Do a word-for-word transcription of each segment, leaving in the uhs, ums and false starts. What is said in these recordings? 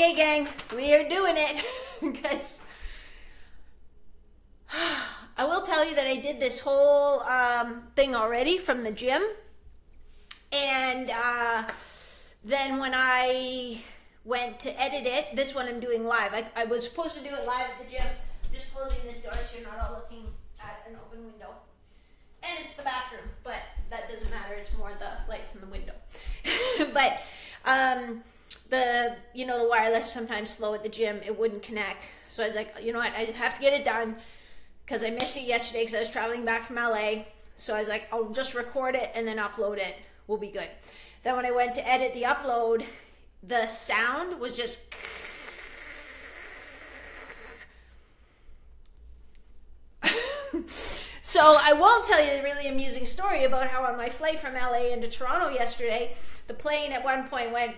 Okay, gang, we are doing it, because I will tell you that I did this whole um, thing already from the gym, and uh, then when I went to edit it, this one I'm doing live. I, I was supposed to do it live at the gym. I'm just closing this door so you're not all looking at an open window. And it's the bathroom, but that doesn't matter. It's more the light from the window. But um, the, you know, the wireless sometimes slow at the gym. It wouldn't connect. So I was like, you know what? I just have to get it done because I missed it yesterday because I was traveling back from L A. So I was like, I'll just record it and then upload it. We'll be good. Then when I went to edit the upload, the sound was just... So I won't tell you the really amusing story about how on my flight from L A into Toronto yesterday, the plane at one point went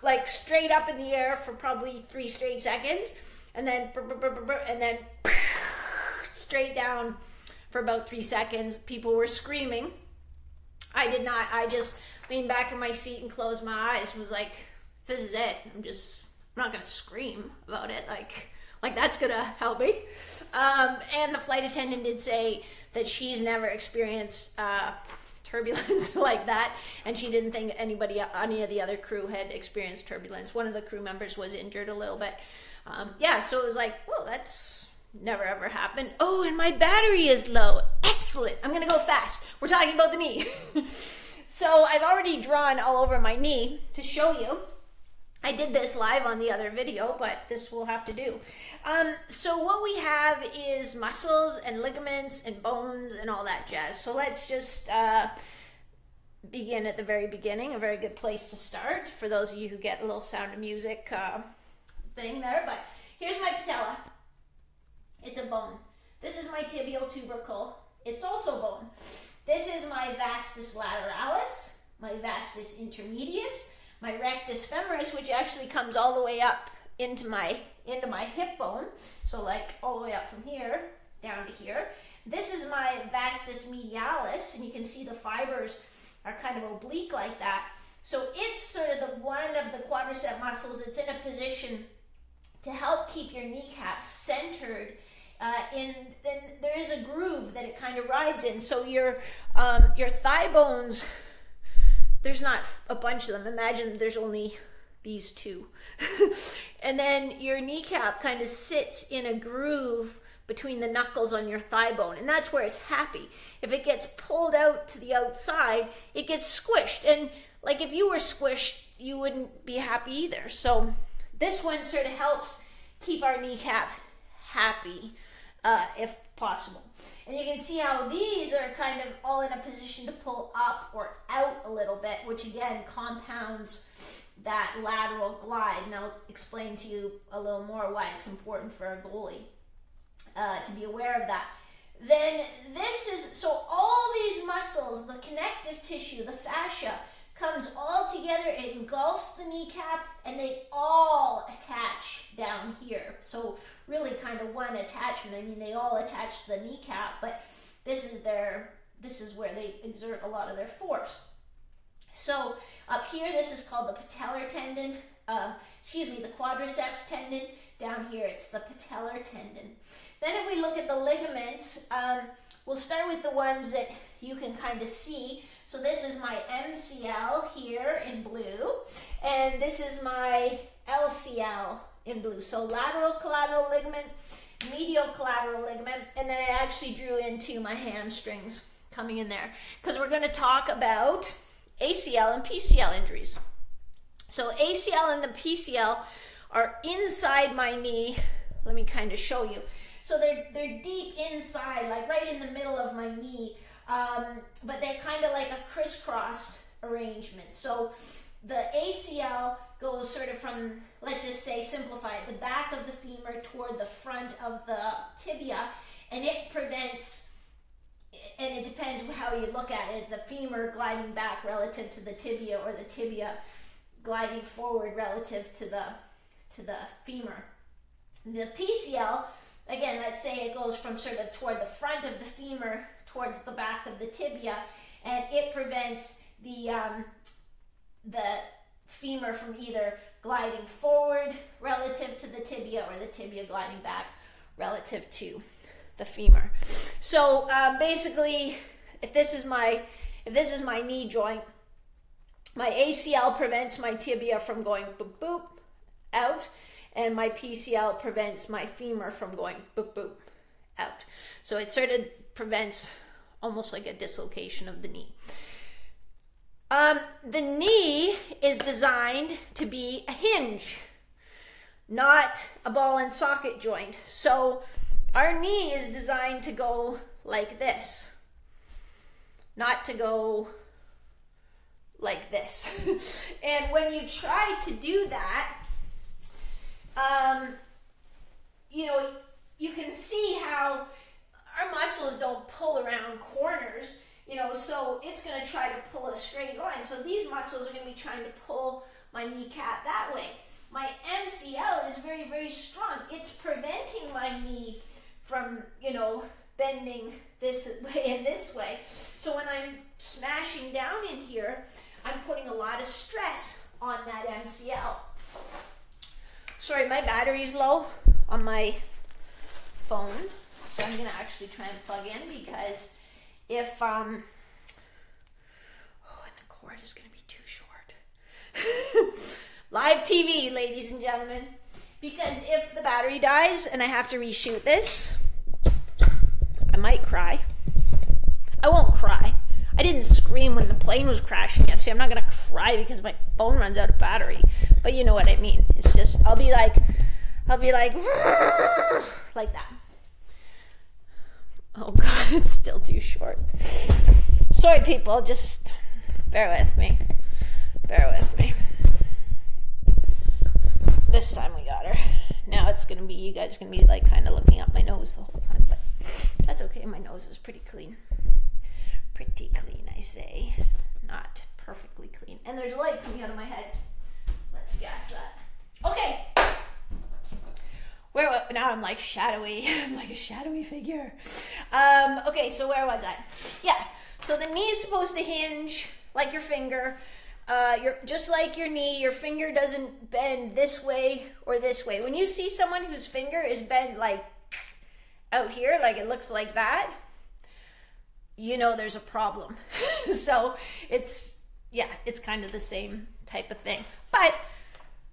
like straight up in the air for probably three straight seconds, and then and then straight down for about three seconds. People were screaming. I did not. I just leaned back in my seat and closed my eyes and was like, "This is it. I'm just. I'm not gonna scream about it. Like." Like, that's gonna help me. Um, and the flight attendant did say that she's never experienced uh, turbulence like that, and she didn't think anybody, any of the other crew had experienced turbulence. One of the crew members was injured a little bit. Um, yeah, so it was like, well, that's never ever happened. Oh, and my battery is low. Excellent. I'm gonna go fast. We're talking about the knee. So I've already drawn all over my knee to show you. I did this live on the other video, but this will have to do. Um, so what we have is muscles and ligaments and bones and all that jazz. So let's just uh, begin at the very beginning, a very good place to start for those of you who get a little Sound of Music uh, thing there. But here's my patella. It's a bone. This is my tibial tubercle. It's also bone. This is my vastus lateralis, my vastus intermedius, my rectus femoris, which actually comes all the way up into my into my hip bone, so like all the way up from here down to here. This is my vastus medialis, and you can see the fibers are kind of oblique like that. So it's sort of the one of the quadricep muscles that's in a position to help keep your kneecap centered. Uh, in then there is a groove that it kind of rides in. So your um, your thigh bones. There's not a bunch of them. Imagine there's only these two. And then your kneecap kind of sits in a groove between the knuckles on your thigh bone, and that's where it's happy. If it gets pulled out to the outside, it gets squished. And like if you were squished, you wouldn't be happy either. So this one sort of helps keep our kneecap happy uh, if possible. And you can see how these are kind of all in a position to pull up or out a little bit, which again compounds that lateral glide. And I'll explain to you a little more why it's important for a goalie uh, to be aware of that. Then this is, so all these muscles, the connective tissue, the fascia, comes all together, it engulfs the kneecap, and they all attach down here. So really kind of one attachment. I mean, they all attach to the kneecap, but this is their, this is where they exert a lot of their force. So up here, this is called the patellar tendon, uh, excuse me, the quadriceps tendon. Down here, it's the patellar tendon. Then if we look at the ligaments, um, we'll start with the ones that you can kind of see. So this is my M C L here in blue, and this is my L C L in blue. So lateral collateral ligament, medial collateral ligament, and then I actually drew into my hamstrings coming in there, because we're going to talk about A C L and P C L injuries. So A C L and the P C L are inside my knee. Let me kind of show you. So they're, they're deep inside, like right in the middle of my knee. Um, but they're kind of like a crisscross arrangement. So the A C L goes sort of from, let's just say, simplify it, the back of the femur toward the front of the tibia, and it prevents, and it depends how you look at it, the femur gliding back relative to the tibia or the tibia gliding forward relative to the, to the femur. The P C L, again, let's say it goes from sort of toward the front of the femur towards the back of the tibia, and it prevents the um, the femur from either gliding forward relative to the tibia or the tibia gliding back relative to the femur. So uh, basically, if this is my if this is my knee joint, my A C L prevents my tibia from going boop boop out, and my P C L prevents my femur from going boop boop out. So it sort of prevents almost like a dislocation of the knee. Um, the knee is designed to be a hinge, not a ball and socket joint. So our knee is designed to go like this, not to go like this. And when you try to do that, um, you know, you can see how our muscles don't pull around corners, you know, so it's going to try to pull a straight line. So these muscles are going to be trying to pull my kneecap that way. My M C L is very, very strong. It's preventing my knee from, you know, bending this way and this way. So when I'm smashing down in here, I'm putting a lot of stress on that M C L. Sorry, my battery's low on my phone. So I'm gonna actually try and plug in, because if um oh, and the cord is gonna be too short. Live T V, ladies and gentlemen. Because if the battery dies and I have to reshoot this, I might cry. I won't cry. I didn't scream when the plane was crashing yesterday. I'm not gonna cry because my phone runs out of battery. But you know what I mean. It's just I'll be like I'll be like like that. Oh God, it's still too short. Sorry people, just bear with me. Bear with me. This time we got her. Now it's gonna be, you guys are gonna be like kind of looking up my nose the whole time, but that's okay, my nose is pretty clean. Pretty clean, I say. Not perfectly clean. And there's a light coming out of my head. Let's gas that. Okay. Where, now I'm like shadowy, I'm like a shadowy figure. Um, okay, so where was I? Yeah, so the knee is supposed to hinge like your finger. Uh, your, just like your knee, your finger doesn't bend this way or this way. When you see someone whose finger is bent like out here, like it looks like that, you know there's a problem. So it's, yeah, it's kind of the same type of thing. But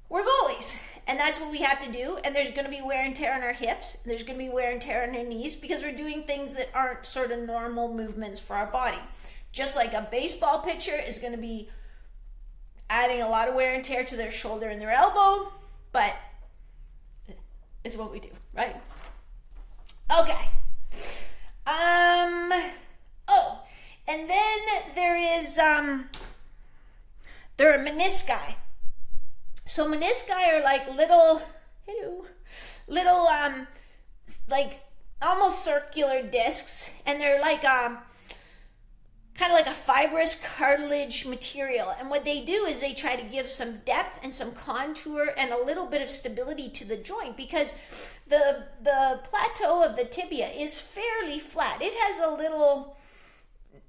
we're goalies. And that's what we have to do. And there's going to be wear and tear on our hips. There's going to be wear and tear on our knees because we're doing things that aren't sort of normal movements for our body. Just like a baseball pitcher is going to be adding a lot of wear and tear to their shoulder and their elbow, but it's what we do, right? Okay. Um. Oh, and then there is um. There are menisci. So menisci are like little, hello, little um, like almost circular discs, and they're like um, kind of like a fibrous cartilage material. And what they do is they try to give some depth and some contour and a little bit of stability to the joint, because the the plateau of the tibia is fairly flat. It has a little,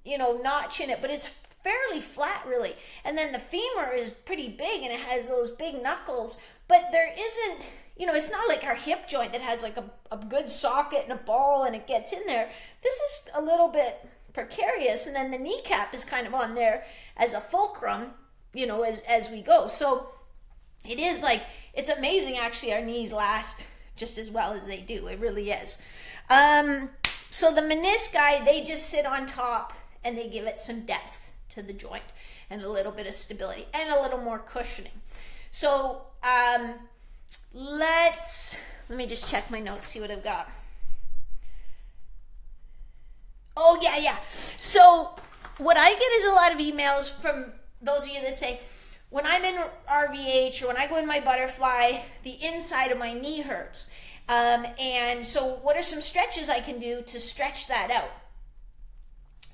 you know, notch in it, but it's fairly flat really. And then the femur is pretty big and it has those big knuckles, but there isn't, you know, it's not like our hip joint that has like a, a good socket and a ball and it gets in there. This is a little bit precarious. And then the kneecap is kind of on there as a fulcrum, you know, as, as we go. So it is like, it's amazing actually, our knees last just as well as they do. It really is. Um, so the menisci, they just sit on top and they give it some depth to the joint and a little bit of stability and a little more cushioning. So um, let's, let me just check my notes, see what I've got. Oh yeah, yeah. So what I get is a lot of emails from those of you that say, when I'm in R V H or when I go in my butterfly, the inside of my knee hurts. Um, and so what are some stretches I can do to stretch that out?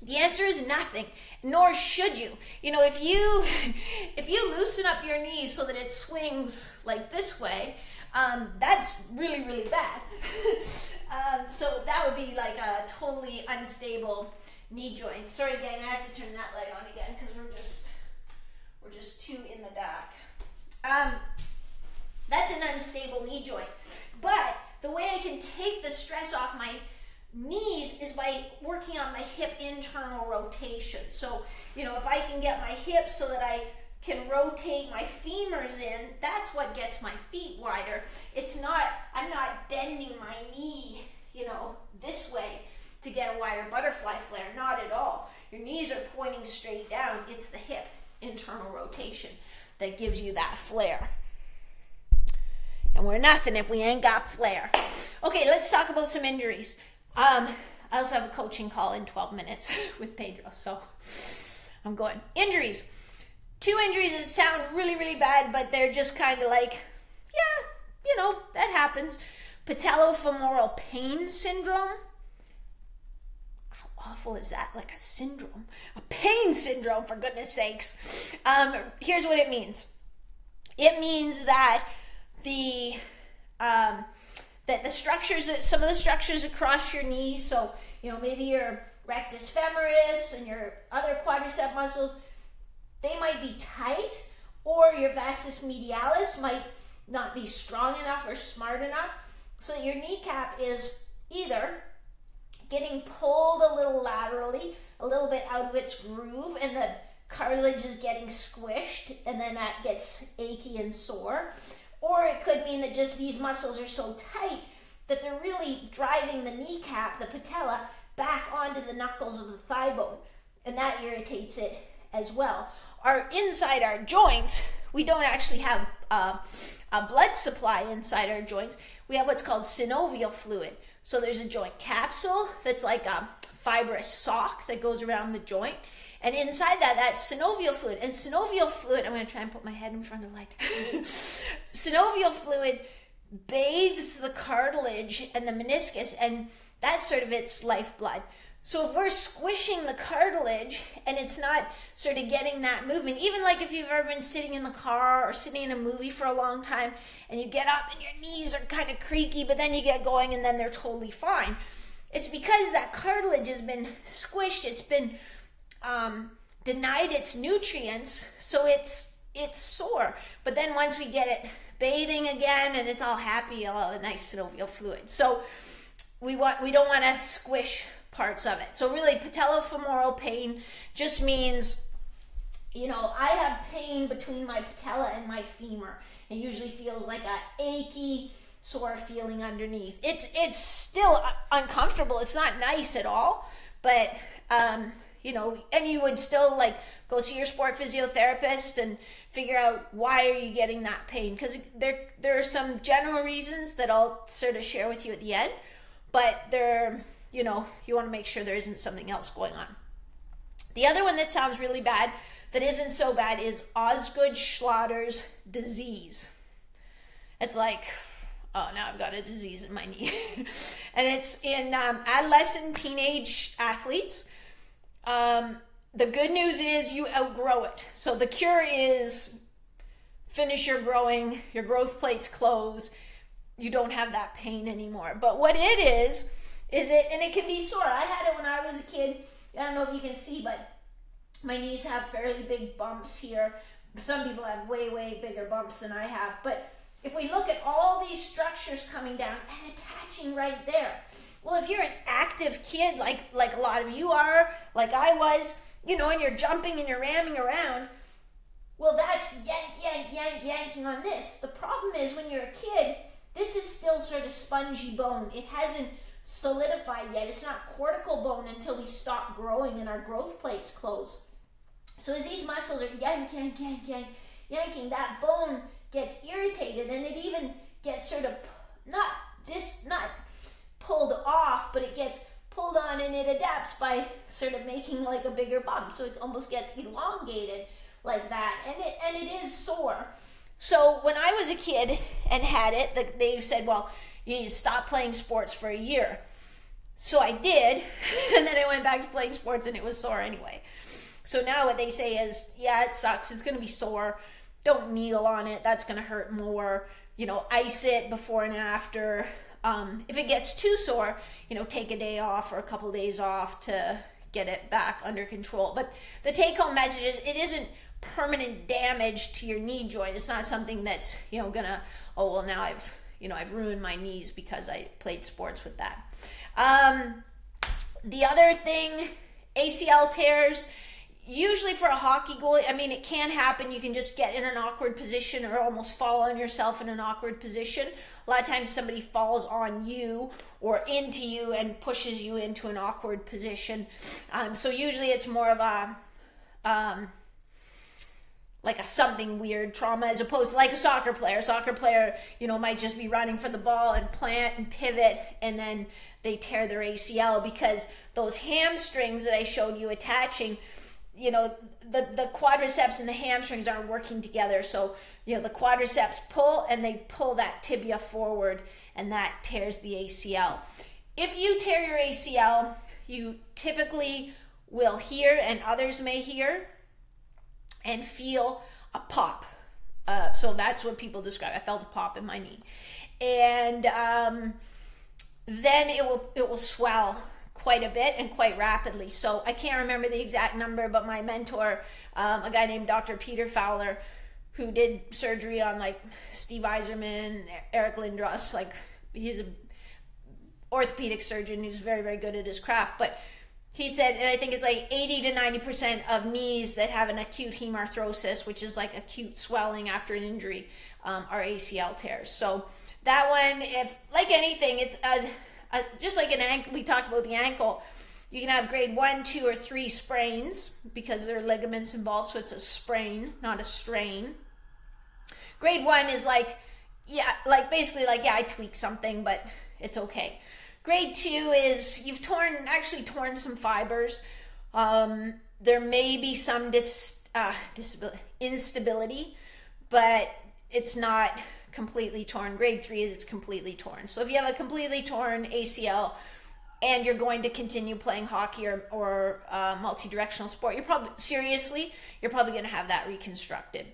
The answer is nothing, nor should you. You know, if you if you loosen up your knee so that it swings like this way, um, that's really, really bad. um, so that would be like a totally unstable knee joint. Sorry, gang, I have to turn that light on again because we're just We're just two in the dark. Um, that's an unstable knee joint. But the way I can take the stress off my knees is by working on my hip internal rotation. So, you know, if I can get my hips so that I can rotate my femurs in, that's what gets my feet wider. It's not, I'm not bending my knee, you know, this way to get a wider butterfly flare, not at all. Your knees are pointing straight down. It's the hip internal rotation that gives you that flare. And we're nothing if we ain't got flare. Okay, let's talk about some injuries. Um, I also have a coaching call in twelve minutes with Pedro, so I'm going. Injuries. Two injuries that sound really, really bad, but they're just kind of like, yeah, you know, that happens. Patellofemoral pain syndrome. How awful is that? Like a syndrome. A pain syndrome, for goodness sakes. Um, here's what it means. It means that the... Um, that the structures, some of the structures across your knee, so, you know, maybe your rectus femoris and your other quadricep muscles, they might be tight, or your vastus medialis might not be strong enough or smart enough, so your kneecap is either getting pulled a little laterally, a little bit out of its groove, and the cartilage is getting squished, and then that gets achy and sore. Or it could mean that just these muscles are so tight that they're really driving the kneecap, the patella, back onto the knuckles of the thigh bone, and that irritates it as well. Our inside our joints, we don't actually have uh, a blood supply inside our joints. We have what's called synovial fluid. So there's a joint capsule that's like a fibrous sock that goes around the joint. And inside that, that's synovial fluid. And synovial fluid, I'm going to try and put my head in front of the light. Synovial fluid bathes the cartilage and the meniscus, and that's sort of its lifeblood. So if we're squishing the cartilage and it's not sort of getting that movement, even like if you've ever been sitting in the car or sitting in a movie for a long time, and you get up and your knees are kind of creaky, but then you get going and then they're totally fine. It's because that cartilage has been squished. It's been... Um, denied its nutrients, so it's it's sore. But then once we get it bathing again, and it's all happy, all the nice synovial fluid. So we want we don't want to squish parts of it. So really, patellofemoral pain just means, you know, I have pain between my patella and my femur. It usually feels like an achy, sore feeling underneath. It's it's still uncomfortable. It's not nice at all, but um. You know, and you would still like go see your sport physiotherapist and figure out why are you getting that pain, because there there are some general reasons that I'll sort of share with you at the end, but there, you know, you want to make sure there isn't something else going on. The other one that sounds really bad that isn't so bad is Osgood-Schlatter's disease. It's like, oh, now I've got a disease in my knee, and it's in um, adolescent teenage athletes. Um, the good news is you outgrow it. So the cure is finish your growing, your growth plates close, you don't have that pain anymore. But what it is, is it, and it can be sore. I had it when I was a kid. I don't know if you can see, but my knees have fairly big bumps here. Some people have way, way bigger bumps than I have. But if we look at all these structures coming down and attaching right there, well, if you're an active kid, like, like a lot of you are, like I was, you know, and you're jumping and you're ramming around, well, that's yank, yank, yank, yanking on this. The problem is when you're a kid, this is still sort of spongy bone. It hasn't solidified yet. It's not cortical bone until we stop growing and our growth plates close. So as these muscles are yank, yank, yank, yank, yanking, that bone gets irritated, and it even gets sort of, not this, not... pulled off, but it gets pulled on and it adapts by sort of making like a bigger bump, so it almost gets elongated like that, and it and it is sore. So when I was a kid and had it, they said, well, you need to stop playing sports for a year. So I did, and then I went back to playing sports and it was sore anyway. So now what they say is, yeah, it sucks, it's gonna be sore, don't kneel on it, that's gonna hurt more, you know, ice it before and after. Um, if it gets too sore, you know, take a day off or a couple days off to get it back under control. But the take-home message is it isn't permanent damage to your knee joint. It's not something that's, you know, gonna, oh, well, now I've, you know, I've ruined my knees because I played sports with that. Um, the other thing, A C L tears, usually for a hockey goalie, I mean, it can happen. You can just get in an awkward position or almost fall on yourself in an awkward position. A lot of times somebody falls on you or into you and pushes you into an awkward position. Um, so usually it's more of a, um, like a something weird trauma, as opposed to like a soccer player. A soccer player, you know, might just be running for the ball and plant and pivot, and then they tear their A C L because those hamstrings that I showed you attaching, you know, the, the quadriceps and the hamstrings aren't working together. So, you know, the quadriceps pull and they pull that tibia forward, and that tears the A C L. If you tear your A C L, you typically will hear, and others may hear, and feel a pop. Uh, so that's what people describe. I felt a pop in my knee. And um, then it will, it will swell quite a bit and quite rapidly. So I can't remember the exact number, but my mentor, um, a guy named Doctor Peter Fowler, who did surgery on like Steve Yzerman, Eric Lindros, like he's an orthopedic surgeon who's very, very good at his craft. But he said, and I think it's like eighty to ninety percent of knees that have an acute hemarthrosis, which is like acute swelling after an injury, um, are A C L tears. So that one, if like anything, it's a, a, just like an ankle, we talked about the ankle, you can have grade one, two, or three sprains because there are ligaments involved, so it's a sprain, not a strain. Grade one is like, yeah, like basically like, yeah, I tweaked something, but it's okay. Grade two is you've torn, actually torn some fibers. Um, there may be some dis, uh, disability, instability, but it's not completely torn. Grade three is it's completely torn. So if you have a completely torn A C L and you're going to continue playing hockey or, or uh, multi-directional sport, you're probably, seriously, you're probably going to have that reconstructed.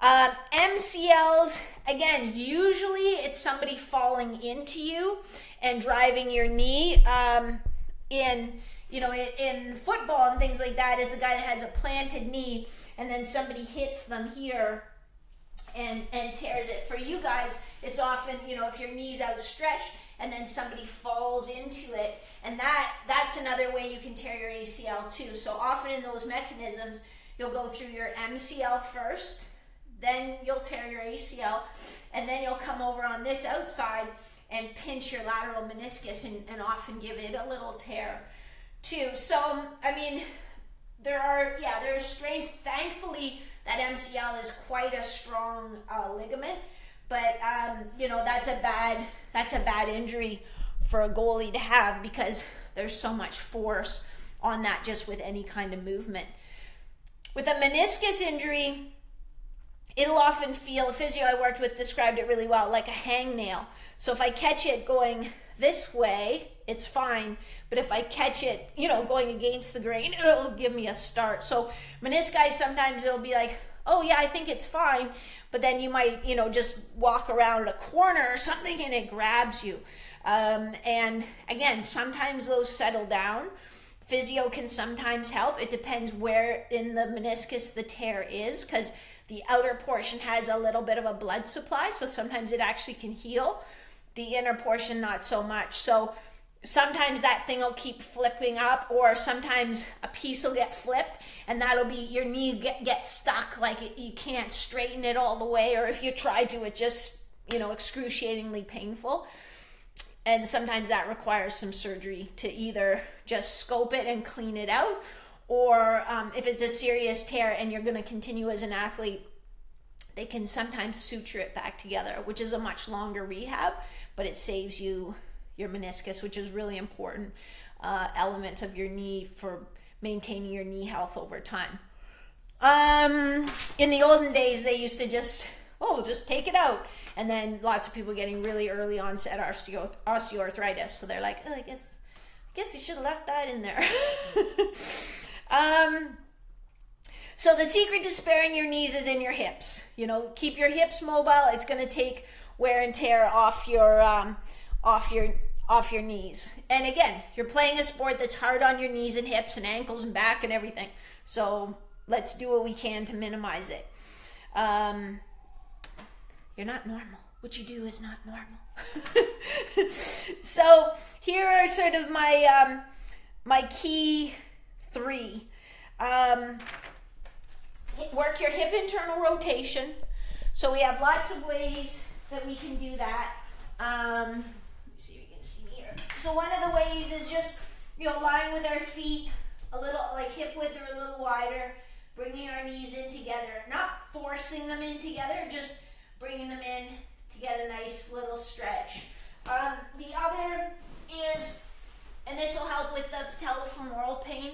Uh, M C Ls, again, usually it's somebody falling into you and driving your knee. Um, in, you know, in, in football and things like that, it's a guy that has a planted knee and then somebody hits them here and, and tears it. For you guys, it's often, you know, if your knee's outstretched and then somebody falls into it, and that, that's another way you can tear your A C L too. So often in those mechanisms, you'll go through your M C L first, then you'll tear your A C L, and then you'll come over on this outside and pinch your lateral meniscus and, and often give it a little tear too. So, I mean, there are, yeah, there are strains. Thankfully, that M C L is quite a strong uh, ligament, but, um, you know, that's a bad, that's a bad injury for a goalie to have because there's so much force on that just with any kind of movement. With a meniscus injury, it'll often feel, the physio I worked with described it really well, like a hangnail. So if I catch it going this way, it's fine. But if I catch it, you know, going against the grain, it'll give me a start. So menisci, sometimes it'll be like, oh yeah, I think it's fine. But then you might, you know, just walk around a corner or something and it grabs you. Um, and again, sometimes those settle down. Physio can sometimes help. It depends where in the meniscus the tear is, because the outer portion has a little bit of a blood supply, so sometimes it actually can heal. The inner portion, not so much. So sometimes that thing will keep flipping up, or sometimes a piece will get flipped, and that'll be your knee get, get stuck, like it, you can't straighten it all the way, or if you try to, it's just, you know, excruciatingly painful. And sometimes that requires some surgery to either just scope it and clean it out, or um, if it's a serious tear and you're going to continue as an athlete, they can sometimes suture it back together, which is a much longer rehab, but it saves you your meniscus, which is really important uh, element of your knee for maintaining your knee health over time. Um, in the olden days, they used to just, oh, just take it out. And then lots of people getting really early onset osteoarthritis. So they're like, oh, I guess, I guess you should have left that in there. Um, so the secret to sparing your knees is in your hips. You know, keep your hips mobile. It's going to take wear and tear off your, um, off your, off your knees. And again, you're playing a sport that's hard on your knees and hips and ankles and back and everything. So let's do what we can to minimize it. Um, you're not normal. What you do is not normal. So here are sort of my, um, my key three. Um, work your hip internal rotation. So we have lots of ways that we can do that. Um, let me see if you can see me here. So one of the ways is just, you know, lying with our feet a little, like hip width or a little wider, bringing our knees in together, not forcing them in together, just bringing them in to get a nice little stretch. Um, the other is, and this will help with the patellofemoral pain,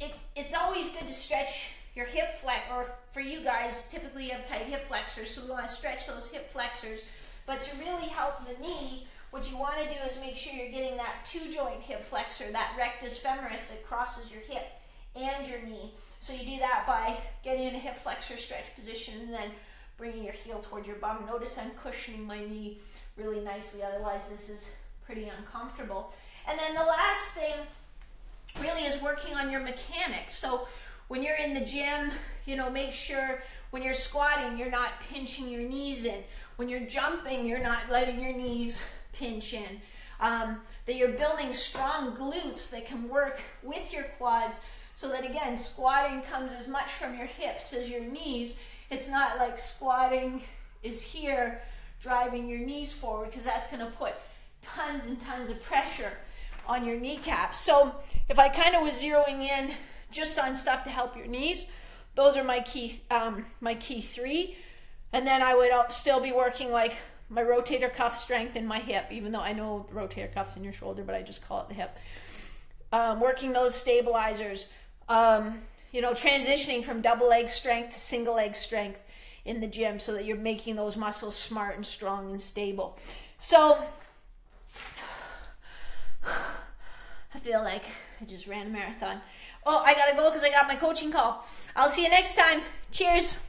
it, it's always good to stretch your hip flex, or for you guys, typically you have tight hip flexors, so we want to stretch those hip flexors. But to really help the knee, what you want to do is make sure you're getting that two joint hip flexor, that rectus femoris that crosses your hip and your knee. So you do that by getting in a hip flexor stretch position and then bringing your heel toward your bum. Notice I'm cushioning my knee really nicely, otherwise this is pretty uncomfortable. And then the last thing really is working on your mechanics. So when you're in the gym, you know, make sure when you're squatting, you're not pinching your knees in. When you're jumping, you're not letting your knees pinch in. Um, that you're building strong glutes that can work with your quads so that, again, squatting comes as much from your hips as your knees. It's not like squatting is here driving your knees forward, because that's going to put tons and tons of pressure on your kneecaps. So if I kind of was zeroing in just on stuff to help your knees, those are my key, um, my key three. And then I would still be working like my rotator cuff strength in my hip, even though I know the rotator cuff's in your shoulder, but I just call it the hip. Um, working those stabilizers, um, you know, transitioning from double leg strength to single leg strength in the gym so that you're making those muscles smart and strong and stable. So I feel like I just ran a marathon. Oh, I gotta go because I got my coaching call. I'll see you next time. Cheers.